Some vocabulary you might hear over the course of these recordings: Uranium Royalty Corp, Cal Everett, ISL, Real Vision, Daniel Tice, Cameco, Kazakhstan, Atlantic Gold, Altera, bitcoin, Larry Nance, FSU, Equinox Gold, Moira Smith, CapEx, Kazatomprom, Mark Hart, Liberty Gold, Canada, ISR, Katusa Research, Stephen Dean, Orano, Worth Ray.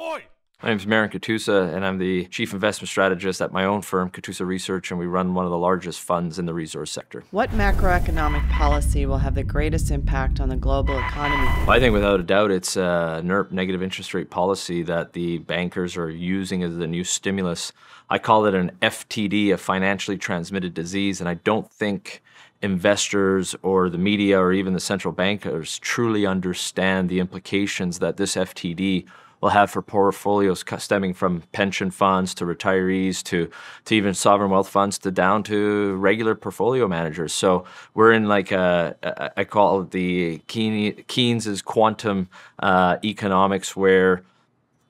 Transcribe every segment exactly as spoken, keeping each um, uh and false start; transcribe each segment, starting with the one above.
Oi! My name is Marin Katusa, and I'm the Chief Investment Strategist at my own firm, Katusa Research, and we run one of the largest funds in the resource sector. What macroeconomic policy will have the greatest impact on the global economy? Well, I think without a doubt it's uh, NERP, negative interest rate policy, that the bankers are using as the new stimulus. I call it an F T D, a financially transmitted disease, and I don't think investors or the media or even the central bankers truly understand the implications that this F T D will have for portfolios stemming from pension funds to retirees to, to even sovereign wealth funds to down to regular portfolio managers. So we're in like a, a I call it the Keen, Keynes's quantum uh, economics, where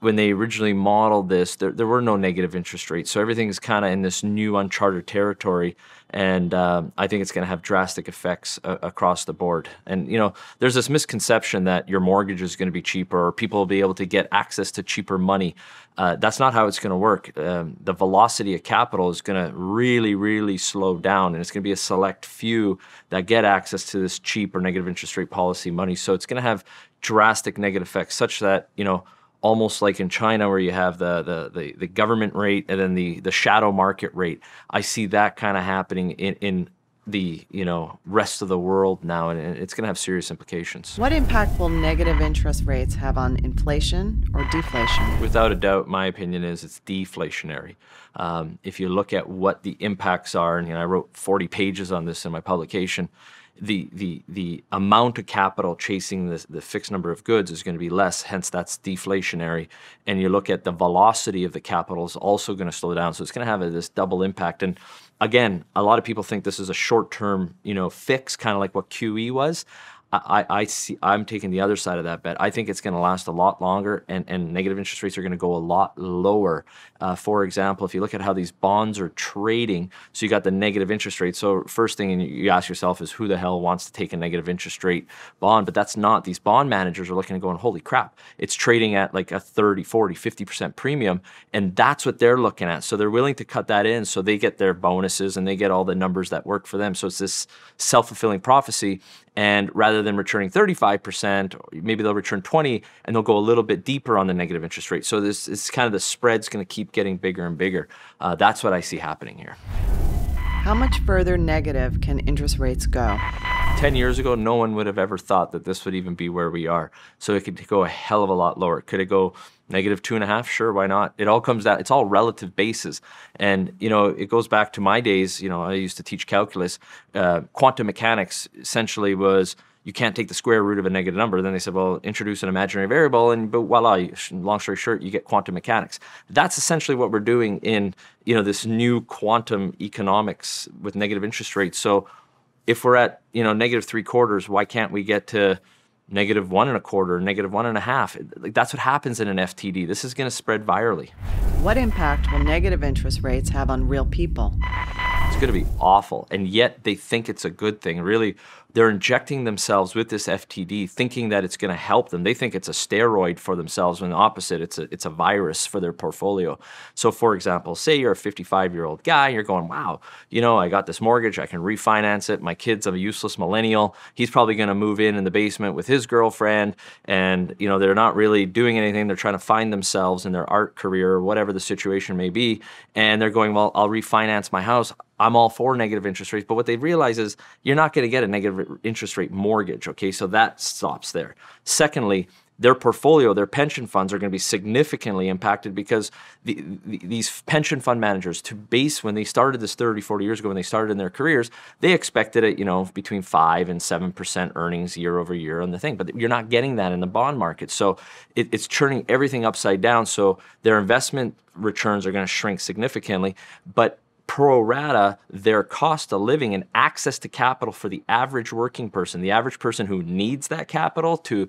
when they originally modeled this, there, there were no negative interest rates. So everything's kind of in this new uncharted territory. And um, I think it's going to have drastic effects uh, across the board. And, you know, there's this misconception that your mortgage is going to be cheaper or people will be able to get access to cheaper money. Uh, that's not how it's going to work. Um, the velocity of capital is going to really, really slow down. And it's going to be a select few that get access to this cheap or negative interest rate policy money. So it's going to have drastic negative effects, such that, you know, almost like in China, where you have the, the, the, the government rate and then the, the shadow market rate. I see that kind of happening in, in the you know rest of the world now, and it's going to have serious implications. What impact will negative interest rates have on inflation or deflation? Without a doubt, my opinion is it's deflationary. Um, if you look at what the impacts are, and you know, I wrote forty pages on this in my publication, The, the, the amount of capital chasing this, the fixed number of goods is going to be less, hence that's deflationary. And you look at the velocity of the capital is also going to slow down. So it's going to have a, this double impact. And again, a lot of people think this is a short-term you know, fix, kind of like what Q E was. I, I see, I'm taking the other side of that bet. I think it's going to last a lot longer, and, and negative interest rates are going to go a lot lower. Uh, for example, if you look at how these bonds are trading, so you got the negative interest rate. So first thing you ask yourself is, who the hell wants to take a negative interest rate bond? But that's not, these bond managers are looking and going, holy crap, it's trading at like a thirty, forty, fifty percent premium. And that's what they're looking at. So they're willing to cut that in so they get their bonuses and they get all the numbers that work for them. So it's this self-fulfilling prophecy. And rather than returning thirty-five percent, maybe they'll return twenty, and they'll go a little bit deeper on the negative interest rate. So this is kind of, the spread's going to keep getting bigger and bigger. Uh, that's what I see happening here. How much further negative can interest rates go? ten years ago, no one would have ever thought that this would even be where we are. So it could go a hell of a lot lower. Could it go negative two and a half? Sure, why not? It all comes down, it's all relative bases. And, you know, it goes back to my days, you know, I used to teach calculus. Uh, quantum mechanics essentially was, you can't take the square root of a negative number. Then they said, well, introduce an imaginary variable, and but voila, long story short, you get quantum mechanics. That's essentially what we're doing in, you know, this new quantum economics with negative interest rates. So if we're at, you know, negative three quarters, why can't we get to negative one and a quarter, negative one and a half? That's what happens in an F T D. This is going to spread virally. What impact will negative interest rates have on real people? It's going to be awful. And yet they think it's a good thing. Really, they're injecting themselves with this F T D, thinking that it's going to help them. They think it's a steroid for themselves, when the opposite, it's a, it's a virus for their portfolio. So for example, say you're a fifty-five-year-old guy, you're going, wow, you know, I got this mortgage, I can refinance it, my kid's a useless millennial, he's probably going to move in in the basement with his girlfriend, and, you know, they're not really doing anything, they're trying to find themselves in their art career, or whatever the situation may be, and they're going, well, I'll refinance my house. I'm all for negative interest rates, but what they realize is you're not going to get a negative interest rate mortgage, okay? So that stops there. Secondly, their portfolio, their pension funds are going to be significantly impacted, because the, the, these pension fund managers, to base when they started this thirty, forty years ago, when they started in their careers, they expected it, you know, between five and seven percent earnings year over year on the thing, but you're not getting that in the bond market. So it, it's churning everything upside down. So their investment returns are going to shrink significantly, but pro rata, their cost of living and access to capital for the average working person, the average person who needs that capital to,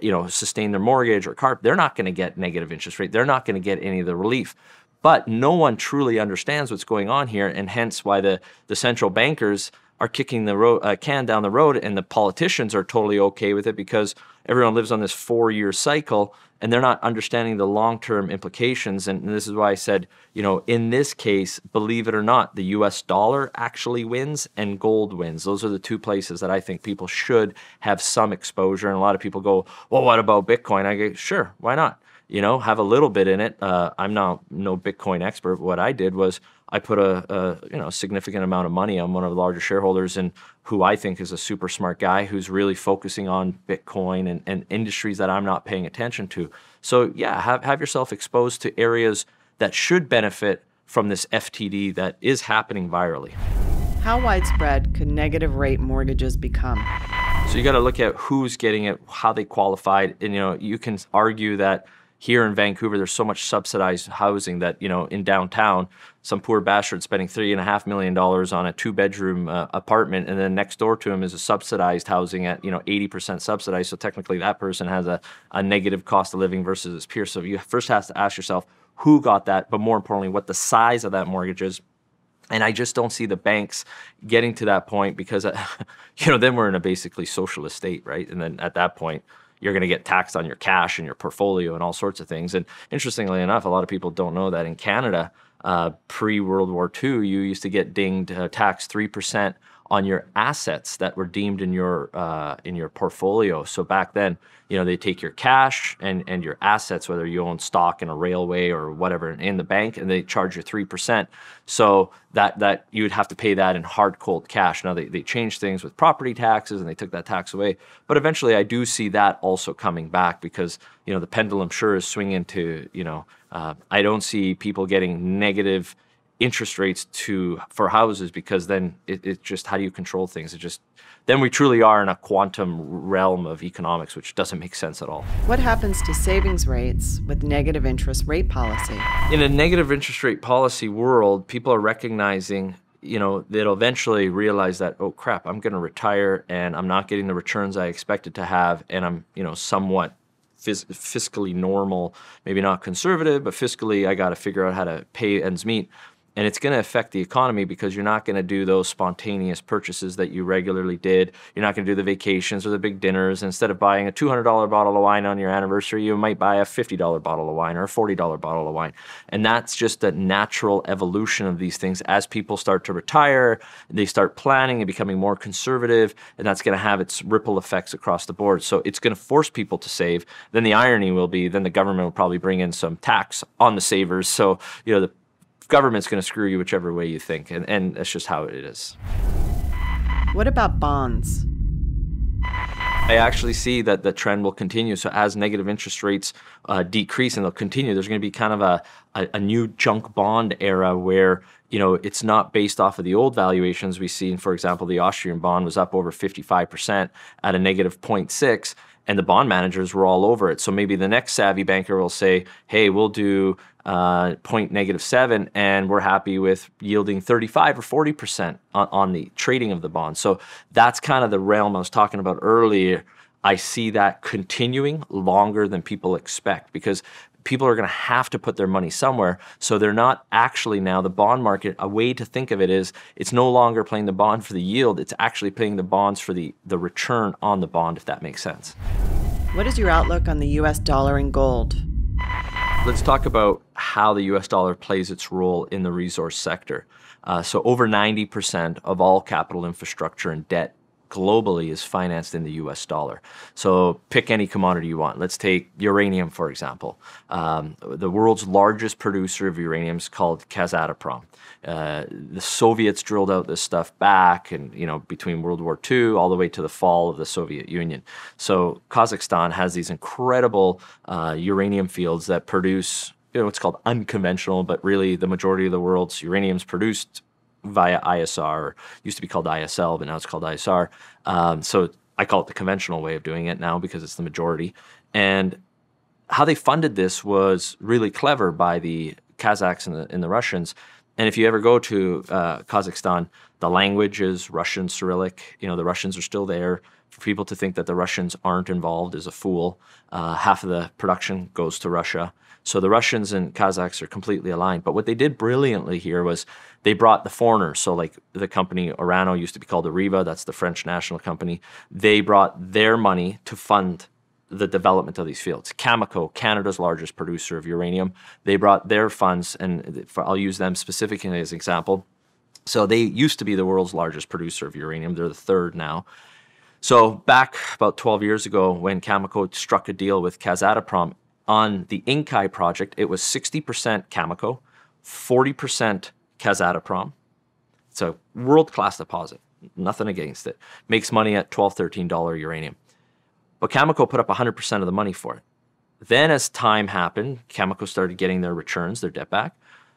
you know, sustain their mortgage or car, they're not going to get negative interest rate. They're not going to get any of the relief. But no one truly understands what's going on here, and hence why the, the central bankers are kicking the road, uh, can down the road, and the politicians are totally okay with it, because everyone lives on this four-year cycle and they're not understanding the long-term implications. And this is why I said, you know, in this case, believe it or not, the U S dollar actually wins and gold wins. Those are the two places that I think people should have some exposure. And a lot of people go, well, what about Bitcoin? I go, sure, why not? you know, have a little bit in it. Uh, I'm not no Bitcoin expert. But what I did was I put a, a you know significant amount of money on one of the larger shareholders, and who I think is a super smart guy who's really focusing on Bitcoin and, and industries that I'm not paying attention to. So yeah, have have yourself exposed to areas that should benefit from this F T D that is happening virally. How widespread could negative rate mortgages become? So you got to look at who's getting it, how they qualified, and you know you can argue that. Here in Vancouver, there's so much subsidized housing that, you know, in downtown, some poor bastard spending three and a half million dollars on a two-bedroom uh, apartment, and then next door to him is a subsidized housing at, you know, eighty percent subsidized. So technically that person has a, a negative cost of living versus his peers. So you first have to ask yourself who got that, but more importantly, what the size of that mortgage is. And I just don't see the banks getting to that point because, uh, you know, then we're in a basically socialist state, right? And then at that point, you're going to get taxed on your cash and your portfolio and all sorts of things. And interestingly enough, a lot of people don't know that in Canada, uh, pre-World War Two, you used to get dinged, uh, taxed three percent on your assets that were deemed in your uh, in your portfolio. So back then, you know, they take your cash and, and your assets, whether you own stock in a railway or whatever in the bank, and they charge you three percent. So that, that you would have to pay that in hard, cold cash. Now, they, they changed things with property taxes and they took that tax away. But eventually, I do see that also coming back because, you know, the pendulum sure is swinging to, you know, uh, I don't see people getting negative interest rates to for houses because then it's it just how do you control things? It just then we truly are in a quantum realm of economics, which doesn't make sense at all. What happens to savings rates with negative interest rate policy? In a negative interest rate policy world, people are recognizing, you know, they'll eventually realize that, oh crap, I'm going to retire and I'm not getting the returns I expected to have, and I'm, you know, somewhat fiscally normal, maybe not conservative, but fiscally I got to figure out how to pay ends meet. And it's going to affect the economy because you're not going to do those spontaneous purchases that you regularly did. You're not going to do the vacations or the big dinners. Instead of buying a two hundred dollar bottle of wine on your anniversary, you might buy a fifty dollar bottle of wine or a forty dollar bottle of wine. And that's just the natural evolution of these things. As people start to retire, they start planning and becoming more conservative, and that's going to have its ripple effects across the board. So it's going to force people to save. Then the irony will be, then the government will probably bring in some tax on the savers. So, you know, the government's going to screw you whichever way you think, and, and that's just how it is. What about bonds? I actually see that the trend will continue. So as negative interest rates uh, decrease, and they'll continue, there's going to be kind of a, a, a new junk bond era where, you know, it's not based off of the old valuations we see. For example, the Austrian bond was up over fifty-five percent at a negative zero point six. And the bond managers were all over it. So maybe the next savvy banker will say, hey, we'll do uh, zero point negative seven, and we're happy with yielding thirty-five or forty percent on, on the trading of the bond. So that's kind of the realm I was talking about earlier. I see that continuing longer than people expect because people are going to have to put their money somewhere. So they're not actually now the bond market. A way to think of it is it's no longer playing the bond for the yield. It's actually paying the bonds for the, the return on the bond, if that makes sense. What is your outlook on the U S dollar and gold? Let's talk about how the U S dollar plays its role in the resource sector. Uh, so over ninety percent of all capital infrastructure and debt globally is financed in the U S dollar. So pick any commodity you want. Let's take uranium, for example. Um, the world's largest producer of uranium is called Kazatomprom. Uh, the Soviets drilled out this stuff back and, you know, between World War Two all the way to the fall of the Soviet Union. So Kazakhstan has these incredible uh, uranium fields that produce, you know, what's called unconventional, but really the majority of the world's uranium is produced via I S R, or used to be called I S L, but now it's called I S R. Um, so I call it the conventional way of doing it now because it's the majority. And how they funded this was really clever by the Kazakhs and the, and the Russians. And if you ever go to uh, Kazakhstan, the language is Russian Cyrillic. You know, the Russians are still there. For people to think that the Russians aren't involved is a fool. Uh, half of the production goes to Russia. So the Russians and Kazakhs are completely aligned. But what they did brilliantly here was they brought the foreigners. So like the company Orano used to be called Areva. That's the French national company. They brought their money to fund the development of these fields. Cameco, Canada's largest producer of uranium, they brought their funds, and I'll use them specifically as an example. So they used to be the world's largest producer of uranium. They're the third now. So back about twelve years ago when Cameco struck a deal with Kazatomprom, on the Inkai project, it was sixty percent Cameco, forty percent Kazatomprom. It's a world-class deposit. Nothing against it. Makes money at twelve, thirteen dollars uranium. But Cameco put up one hundred percent of the money for it. Then as time happened, Cameco started getting their returns, their debt back.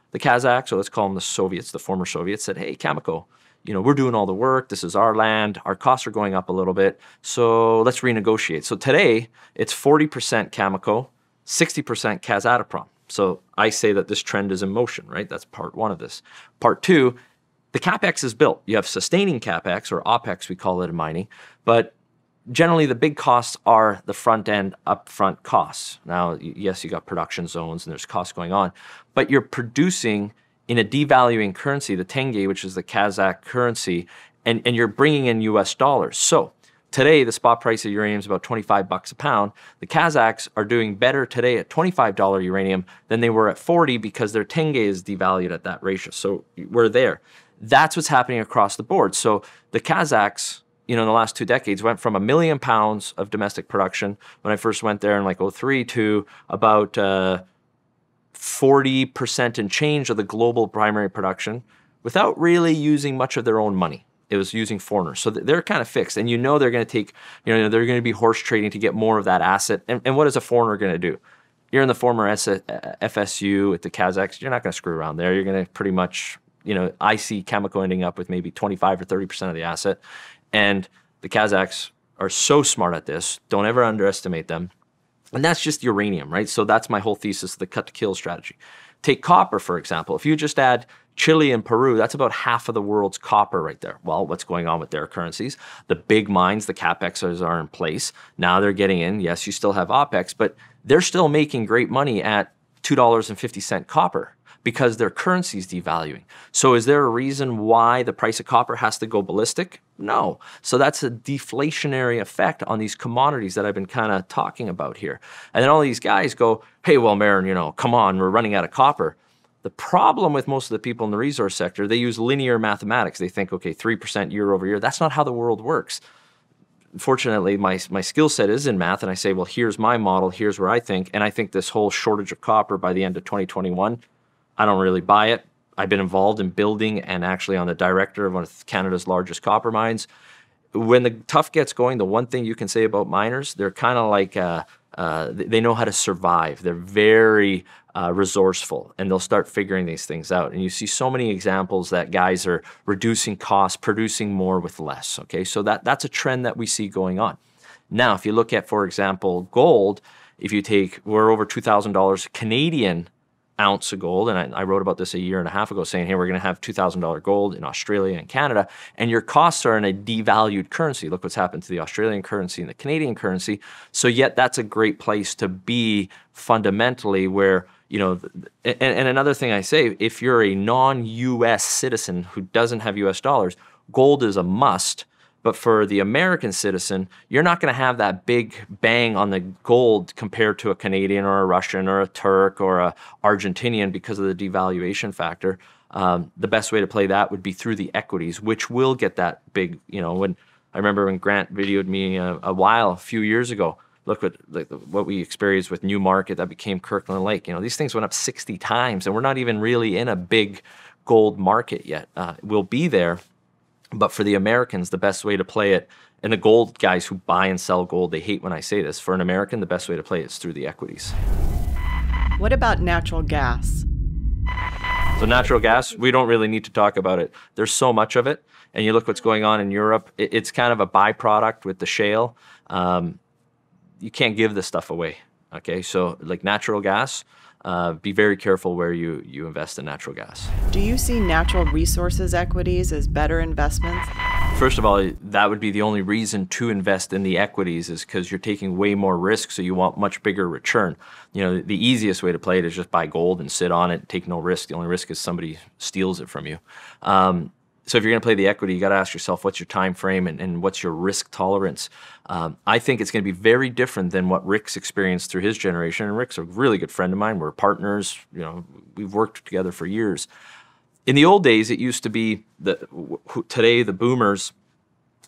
The Kazakhs, so let's call them the Soviets, the former Soviets, said, hey, Cameco, you know, we're doing all the work. This is our land. Our costs are going up a little bit. So let's renegotiate. So today, it's forty percent Cameco, sixty percent Kazatomprom. So I say that this trend is in motion, right? That's part one of this. Part two, the CapEx is built. You have sustaining CapEx, or OpEx, we call it in mining. But generally, the big costs are the front-end, upfront costs. Now, yes, you got production zones, and there's costs going on. But you're producing in a devaluing currency, the tenge, which is the Kazakh currency, and, and you're bringing in U S dollars. So today, the spot price of uranium is about twenty-five bucks a pound. The Kazakhs are doing better today at twenty-five dollars uranium than they were at forty because their tenge is devalued at that ratio. So we're there. That's what's happening across the board. So the Kazakhs, you know, in the last two decades went from a million pounds of domestic production when I first went there in like oh three to about uh, forty percent and change of the global primary production without really using much of their own money. It was using foreigners. So they're kind of fixed. And you know they're going to take, you know, they're going to be horse trading to get more of that asset. And, and what is a foreigner going to do? You're in the former F S U at the Kazakhs. You're not going to screw around there. You're going to pretty much, you know, I see Cameco ending up with maybe twenty-five or thirty percent of the asset. And the Kazakhs are so smart at this. Don't ever underestimate them. And that's just uranium, right? So that's my whole thesis, the cut-to-kill strategy. Take copper, for example. If you just add Chile and Peru, that's about half of the world's copper right there. Well, what's going on with their currencies? The big mines, the CapExers are in place. Now they're getting in. Yes, you still have OpEx, but they're still making great money at two dollars and fifty cents copper because their currency is devaluing. So is there a reason why the price of copper has to go ballistic? No. So that's a deflationary effect on these commodities that I've been kind of talking about here. And then all these guys go, hey, well, Marin, you know, come on, we're running out of copper. The problem with most of the people in the resource sector, they use linear mathematics. They think, okay, three percent year over year. That's not how the world works. Fortunately, my, my skill set is in math, and I say, well, here's my model, here's where I think, and I think this whole shortage of copper by the end of twenty twenty-one, I don't really buy it. I've been involved in building and actually on the director of one of Canada's largest copper mines. When the tough gets going, the one thing you can say about miners, they're kind of like, uh, uh, they know how to survive. They're very uh, resourceful, and they'll start figuring these things out. And you see so many examples that guys are reducing costs, producing more with less, okay? So that, that's a trend that we see going on. Now, if you look at, for example, gold, if you take, we're over two thousand dollars Canadian ounce of gold, and I, I wrote about this a year and a half ago, saying, hey, we're going to have two thousand dollars gold in Australia and Canada, and your costs are in a devalued currency. Look what's happened to the Australian currency and the Canadian currency. So yet that's a great place to be fundamentally where, you know, and, and another thing I say, if you're a non-U S citizen who doesn't have U S dollars, gold is a must. But for the American citizen, you're not going to have that big bang on the gold compared to a Canadian or a Russian or a Turk or a Argentinian because of the devaluation factor. Um, the best way to play that would be through the equities, which will get that big, you know, when I remember when Grant videoed me a, a while, a few years ago, look what, like, what we experienced with Newmarket that became Kirkland Lake. You know, these things went up sixty times, and we're not even really in a big gold market yet. Uh, we'll be there. But for the Americans, the best way to play it, and the gold guys who buy and sell gold, they hate when I say this. For an American, the best way to play it is through the equities. What about natural gas? So natural gas, we don't really need to talk about it. There's so much of it. And you look what's going on in Europe. It's kind of a byproduct with the shale. Um, you can't give this stuff away, okay? So like natural gas, Uh, be very careful where you, you invest in natural gas. Do you see natural resources equities as better investments? First of all, that would be the only reason to invest in the equities is because you're taking way more risk, so you want much bigger return. You know, the easiest way to play it is just buy gold and sit on it, take no risk. The only risk is somebody steals it from you. Um, so if you're going to play the equity, you got to ask yourself, what's your time frame and, and what's your risk tolerance? Um, I think it's going to be very different than what Rick's experienced through his generation. And Rick's a really good friend of mine. We're partners. You know, we've worked together for years. In the old days, it used to be the today the boomers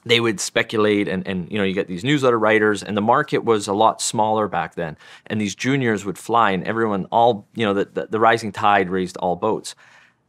they would speculate, and, and you know, you get these newsletter writers, and the market was a lot smaller back then. And these juniors would fly, and everyone, all, you know, the, the, the rising tide raised all boats.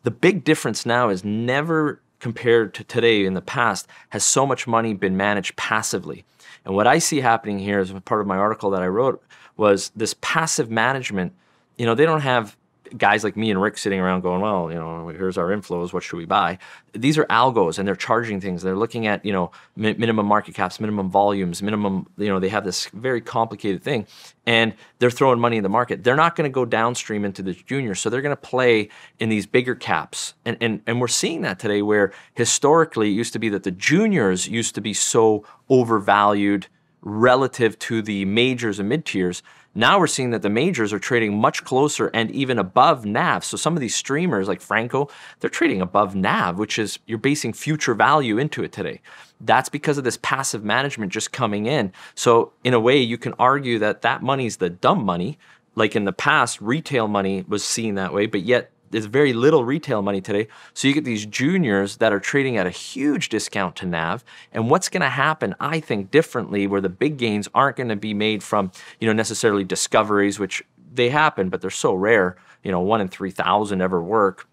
The big difference now is never compared to today in the past has so much money been managed passively. And what I see happening here is part of my article that I wrote was this passive management. You know, they don't have guys like me and Rick sitting around going, well, you know, here's our inflows, what should we buy? These are algos, and they're charging things. They're looking at, you know, mi minimum market caps, minimum volumes, minimum, you know, they have this very complicated thing, and they're throwing money in the market. They're not going to go downstream into the juniors, so they're going to play in these bigger caps. And, and, and we're seeing that today, where historically it used to be that the juniors used to be so overvalued relative to the majors and mid-tiers. Now we're seeing that the majors are trading much closer and even above N A V. So some of these streamers like Franco, they're trading above N A V, which is, you're basing future value into it today. That's because of this passive management just coming in. So in a way, you can argue that that money's the dumb money. Like in the past, retail money was seen that way, but yet there's very little retail money today. So you get these juniors that are trading at a huge discount to N A V. And what's going to happen, I think, differently, where the big gains aren't going to be made from, you know, necessarily discoveries, which they happen, but they're so rare, you know, one in three thousand ever work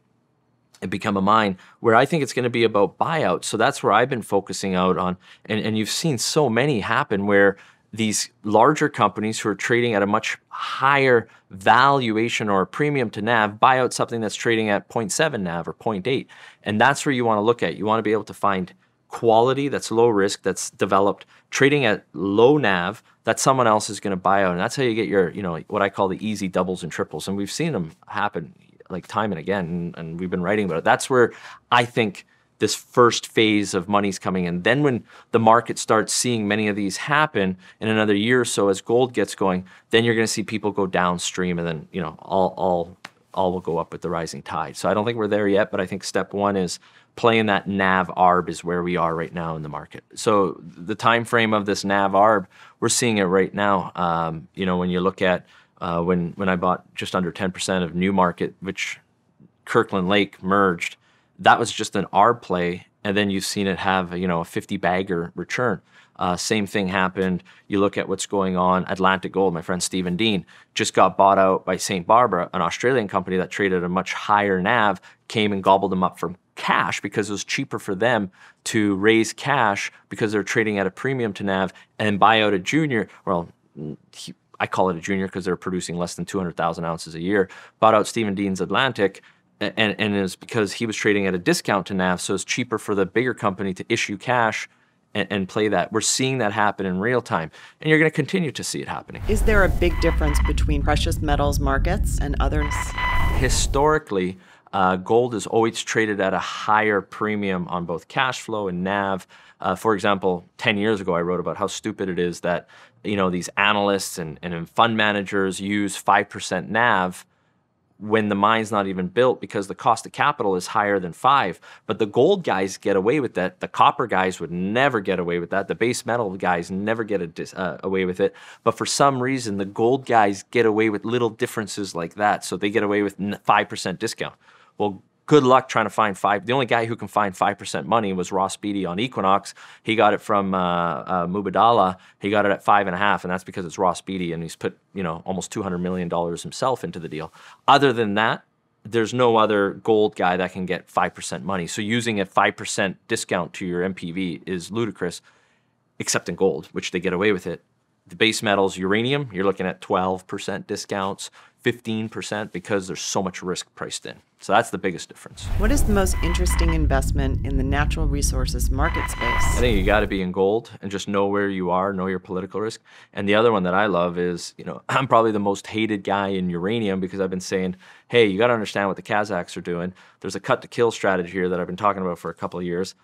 and become a mine, where I think it's going to be about buyouts. So that's where I've been focusing out on. And, and you've seen so many happen where these larger companies who are trading at a much higher valuation or a premium to N A V buy out something that's trading at zero point seven N A V or zero point eight. And that's where you want to look at. You want to be able to find quality that's low risk, that's developed, trading at low N A V that someone else is going to buy out. And that's how you get your, you know, what I call the easy doubles and triples. And we've seen them happen like time and again, and we've been writing about it. That's where I think this first phase of money's coming in. Then when the market starts seeing many of these happen in another year or so, as gold gets going, then you're going to see people go downstream, and then, you know, all, all, all will go up with the rising tide. So I don't think we're there yet, but I think step one is playing that N A V arb is where we are right now in the market. So the time frame of this N A V arb, we're seeing it right now. Um, you know, when you look at uh, when, when I bought just under ten percent of Newmarket, which Kirkland Lake merged, that was just an arb play, and then you've seen it have, you know, a fifty bagger return. Uh, same thing happened. You look at what's going on. Atlantic Gold, my friend Stephen Dean, just got bought out by Saint Barbara, an Australian company that traded a much higher N A V, came and gobbled them up from cash because it was cheaper for them to raise cash because they're trading at a premium to N A V and buy out a junior. Well, he, I call it a junior because they're producing less than two hundred thousand ounces a year. Bought out Stephen Dean's Atlantic. And, and it was because he was trading at a discount to N A V, so it's cheaper for the bigger company to issue cash and, and play that. We're seeing that happen in real time, and you're going to continue to see it happening. Is there a big difference between precious metals markets and others? Historically, uh, gold is always traded at a higher premium on both cash flow and N A V. Uh, for example, ten years ago, I wrote about how stupid it is that, you know, these analysts and, and fund managers use five percent N A V when the mine's not even built, because the cost of capital is higher than five. But the gold guys get away with that. The copper guys would never get away with that. The base metal guys never get a dis, uh, away with it. But for some reason, the gold guys get away with little differences like that. So they get away with five percent discount. Well, good luck trying to find five. The only guy who can find five percent money was Ross Beaty on Equinox. He got it from uh, uh, Mubadala. He got it at five and a half, and that's because it's Ross Beaty, and he's put, you know, almost two hundred million dollars himself into the deal. Other than that, there's no other gold guy that can get five percent money. So using a five percent discount to your M P V is ludicrous, except in gold, which they get away with it. The base metals, uranium, you're looking at twelve percent discounts, fifteen percent, because there's so much risk priced in. So that's the biggest difference. What is the most interesting investment in the natural resources market space? I think you got to be in gold and just know where you are, know your political risk. And the other one that I love is, you know, I'm probably the most hated guy in uranium because I've been saying, hey, you got to understand what the Kazakhs are doing. There's a cut to kill strategy here that I've been talking about for a couple of years.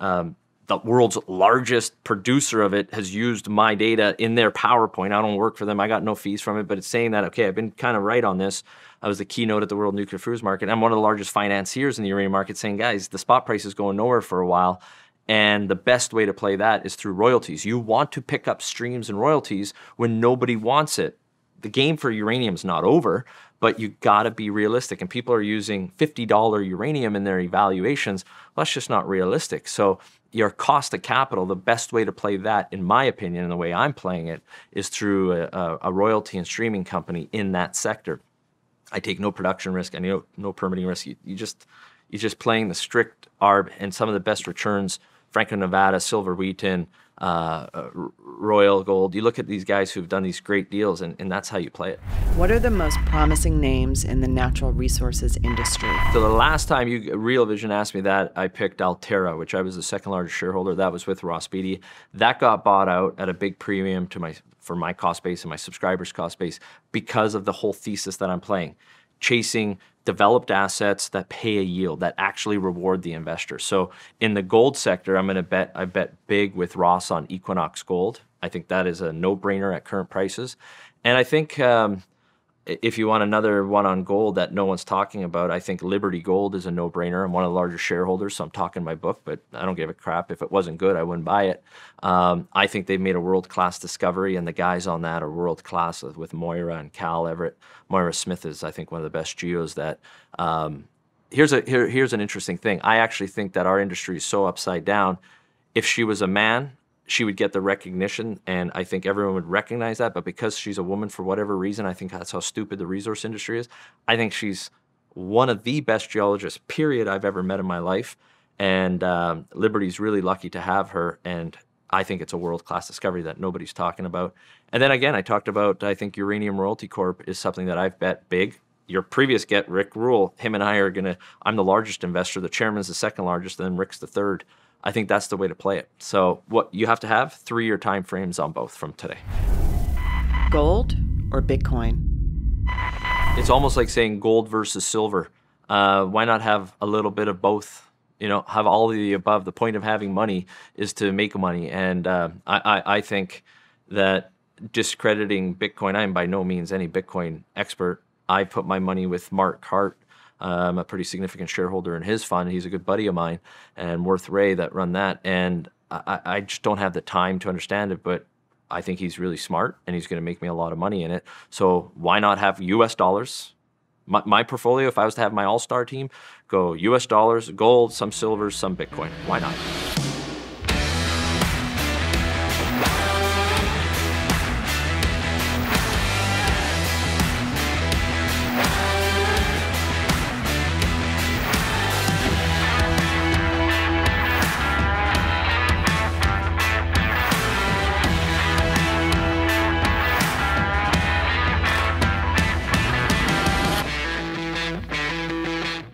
Um, The world's largest producer of it has used my data in their PowerPoint. I don't work for them. I got no fees from it, but it's saying that, okay, I've been kind of right on this. I was the keynote at the World Nuclear Fuels Market. I'm one of the largest financiers in the uranium market, saying, guys, the spot price is going nowhere for a while. And the best way to play that is through royalties. You want to pick up streams and royalties when nobody wants it. The game for uranium is not over, but you gotta be realistic. And people are using fifty dollar uranium in their evaluations. Well, that's just not realistic. So your cost of capital, the best way to play that, in my opinion, and the way I'm playing it, is through a, a royalty and streaming company in that sector. I take no production risk, I know no permitting risk. You, you just, you're just playing the strict A R B, and some of the best returns, Franco Nevada, Silver Wheaton, uh, Royal Gold. You look at these guys who've done these great deals, and, and that's how you play it. What are the most promising names in the natural resources industry? So the last time you, Real Vision asked me that, I picked Altera, which I was the second largest shareholder. That was with Ross Beaty. That got bought out at a big premium to my, for my cost base and my subscribers' cost base, because of the whole thesis that I'm playing, chasing developed assets that pay a yield, that actually reward the investor. So in the gold sector, I'm gonna bet, I bet big with Ross on Equinox Gold. I think that is a no-brainer at current prices. And I think um, if you want another one on gold that no one's talking about, I think Liberty Gold is a no-brainer. I'm one of the largest shareholders, so I'm talking my book, but I don't give a crap. If it wasn't good, I wouldn't buy it. Um, I think they've made a world-class discovery, and the guys on that are world-class with Moira and Cal Everett. Moira Smith is, I think, one of the best geos that... Um, here's, a, here, here's an interesting thing. I actually think that our industry is so upside down. If she was a man, she would get the recognition, and I think everyone would recognize that, but because she's a woman, for whatever reason, I think that's how stupid the resource industry is. I think she's one of the best geologists, period, I've ever met in my life, and um, Liberty's really lucky to have her, and I think it's a world-class discovery that nobody's talking about. And then again, I talked about, I think Uranium Royalty Corp is something that I've bet big. Your previous get, Rick Rule, him and I are gonna, I'm the largest investor, the chairman's the second largest, and then Rick's the third. I think that's the way to play it. So what you have to have, three-year time frames on both from today. Gold or Bitcoin? It's almost like saying gold versus silver. Uh, why not have a little bit of both? You know, have all of the above. The point of having money is to make money. And uh, I, I, I think that discrediting Bitcoin, I'm by no means any Bitcoin expert. I put my money with Mark Hart. I'm a pretty significant shareholder in his fund. He's a good buddy of mine, and Worth Ray that run that. And I, I just don't have the time to understand it, but I think he's really smart, and he's going to make me a lot of money in it. So why not have U S dollars? My, my portfolio, if I was to have my all-star team, go U S dollars, gold, some silver, some Bitcoin. Why not?